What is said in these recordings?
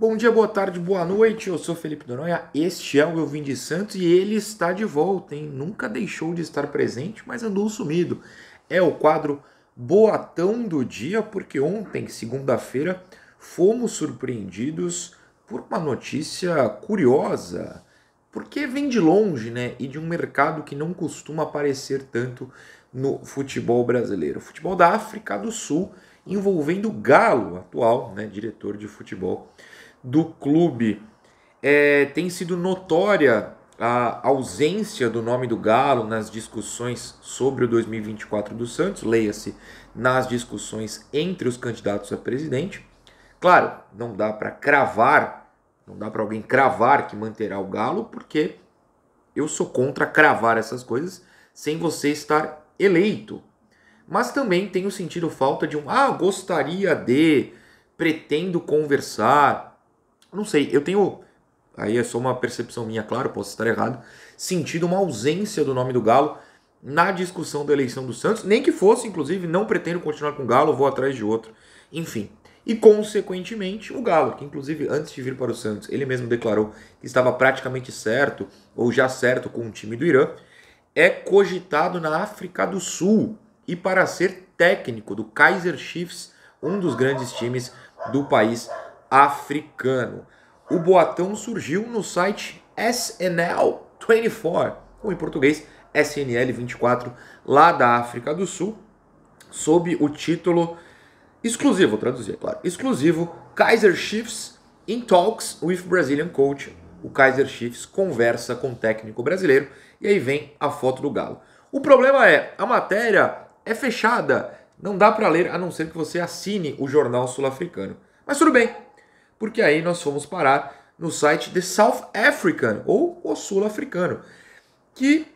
Bom dia, boa tarde, boa noite, eu sou Felipe Doronha, este é o Eu Vim de Santos e ele está de volta, hein? Nunca deixou de estar presente, mas andou sumido. É o quadro Boatão do Dia, porque ontem, segunda-feira, fomos surpreendidos por uma notícia curiosa, porque vem de longe, né? E de um mercado que não costuma aparecer tanto no futebol brasileiro. O futebol da África do Sul, envolvendo Gallo, atual, né, diretor de futebol do clube. Tem sido notória a ausência do nome do Gallo nas discussões sobre o 2024 do Santos, leia-se, nas discussões entre os candidatos a presidente. Claro, não dá para cravar, não dá para alguém cravar que manterá o Gallo, porque eu sou contra cravar essas coisas sem você estar eleito. Mas também tenho sentido falta de um gostaria de, pretendo conversar, não sei, eu tenho, aí é só uma percepção minha, claro, posso estar errado, sentido uma ausência do nome do Gallo na discussão da eleição do Santos, nem que fosse, inclusive, não pretendo continuar com o Gallo, vou atrás de outro, enfim. E, consequentemente, o Gallo, que, inclusive, antes de vir para o Santos, ele mesmo declarou que estava praticamente certo, ou já certo, com o time do Irã, é cogitado na África do Sul, e para ser técnico do Kaizer Chiefs, um dos grandes times do país africano. O boatão surgiu no site SNL 24, ou em português, SNL 24, lá da África do Sul, sob o título exclusivo, vou traduzir, é claro, exclusivo, Kaizer Chiefs in Talks with Brazilian Coach. O Kaizer Chiefs conversa com o técnico brasileiro, e aí vem a foto do Gallo. O problema é, a matéria é fechada, não dá para ler a não ser que você assine o jornal sul-africano. Mas tudo bem, porque aí nós fomos parar no site The South African, ou o sul-africano, que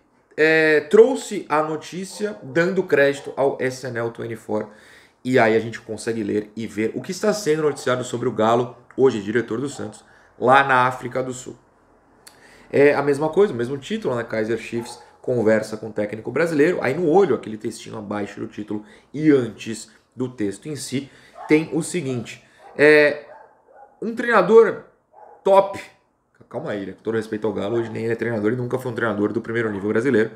trouxe a notícia dando crédito ao SNL 24. E aí a gente consegue ler e ver o que está sendo noticiado sobre o Gallo, hoje diretor do Santos, lá na África do Sul. É a mesma coisa, o mesmo título, né? Kaizer Chiefs conversa com o técnico brasileiro, aí no olho, aquele textinho abaixo do título e antes do texto em si, tem o seguinte, um treinador top, calma aí, né, com todo respeito ao Gallo, hoje nem ele é treinador e nunca foi um treinador do primeiro nível brasileiro,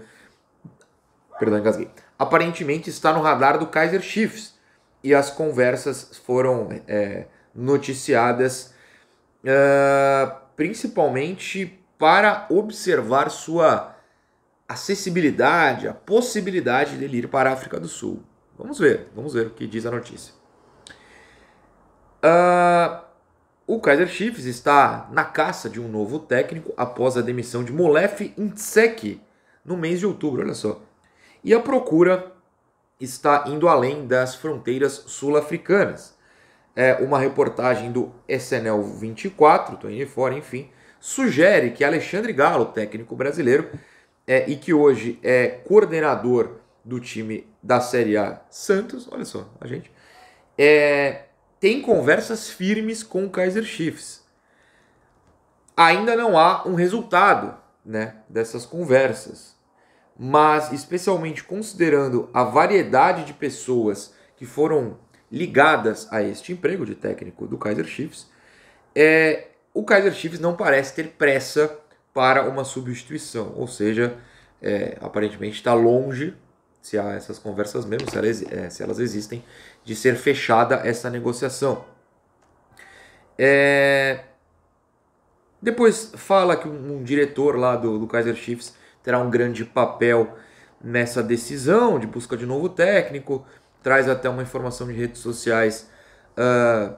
perdão, engasguei, aparentemente está no radar do Kaizer Chiefs, e as conversas foram noticiadas principalmente para observar sua acessibilidade, a possibilidade dele ir para a África do Sul. Vamos ver o que diz a notícia. O Kaizer Chiefs está na caça de um novo técnico após a demissão de Molefi Ntseki no mês de outubro, olha só. E a procura está indo além das fronteiras sul-africanas. Uma reportagem do SNL 24, tô indo fora, enfim, sugere que Alexandre Gallo, técnico brasileiro, e que hoje é coordenador do time da Série A Santos, olha só, a gente, tem conversas firmes com o Kaizer Chiefs. Ainda não há um resultado, né, dessas conversas, mas especialmente considerando a variedade de pessoas que foram ligadas a este emprego de técnico do Kaizer Chiefs, o Kaizer Chiefs não parece ter pressa para uma substituição, ou seja, aparentemente está longe, se há essas conversas mesmo, se elas existem, de ser fechada essa negociação. Depois fala que um diretor lá do Kaizer Chiefs terá um grande papel nessa decisão de busca de novo técnico, traz até uma informação de redes sociais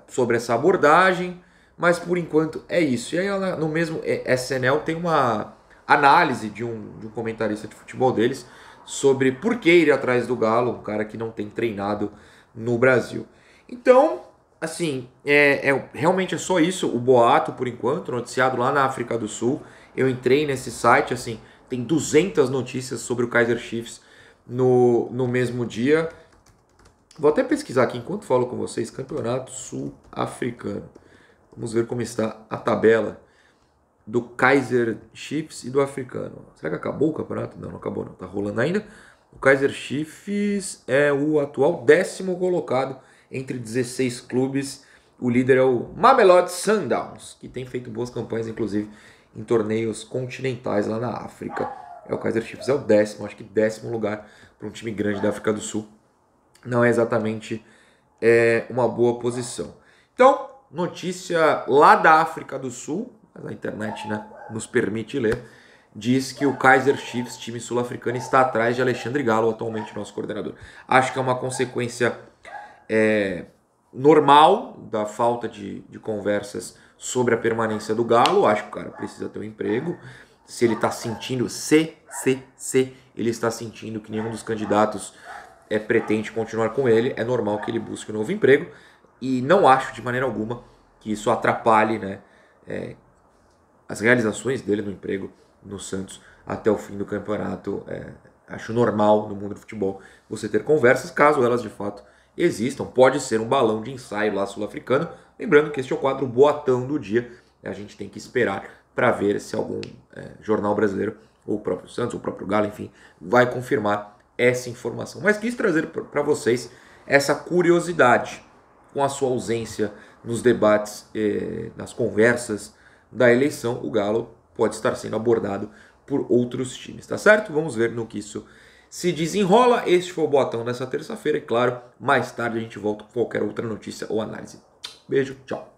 sobre essa abordagem, mas por enquanto é isso. E aí ela, no mesmo SNL tem uma análise de um comentarista de futebol deles sobre por que ir atrás do Gallo, um cara que não tem treinado no Brasil. Então, assim, realmente é só isso, o boato por enquanto, noticiado lá na África do Sul. Eu entrei nesse site, assim, tem 200 notícias sobre o Kaizer Chiefs no mesmo dia. Vou até pesquisar aqui enquanto falo com vocês, Campeonato Sul-Africano. Vamos ver como está a tabela do Kaizer Chiefs e do africano. Será que acabou o campeonato? Não, não acabou não. Tá rolando ainda. O Kaizer Chiefs é o atual 10º colocado entre 16 clubes O líder é o Mamelodi Sundowns, que tem feito boas campanhas, inclusive, em torneios continentais lá na África. É o Kaizer Chiefs, é o décimo, acho que décimo lugar para um time grande da África do Sul. Não é exatamente uma boa posição. Então, notícia lá da África do Sul, mas a internet, né, nos permite ler, diz que o Kaizer Chiefs, time sul-africano, está atrás de Alexandre Gallo, atualmente nosso coordenador. Acho que é uma consequência normal da falta de conversas sobre a permanência do Gallo. Acho que o cara precisa ter um emprego. Se ele está sentindo, ele está sentindo que nenhum dos candidatos pretende continuar com ele, é normal que ele busque um novo emprego. E não acho de maneira alguma que isso atrapalhe, né, as realizações dele no emprego no Santos até o fim do campeonato. Acho normal no mundo do futebol você ter conversas, caso elas de fato existam. Pode ser um balão de ensaio lá sul-africano. Lembrando que este é o quadro Boatão do Dia. A gente tem que esperar para ver se algum jornal brasileiro, ou o próprio Santos, ou o próprio Galo, enfim, vai confirmar essa informação. Mas quis trazer para vocês essa curiosidade com a sua ausência nos debates, nas conversas da eleição. O Galo pode estar sendo abordado por outros times, tá certo? Vamos ver no que isso se desenrola. Este foi o Boatão dessa terça-feira e, claro, mais tarde a gente volta com qualquer outra notícia ou análise. Beijo, tchau.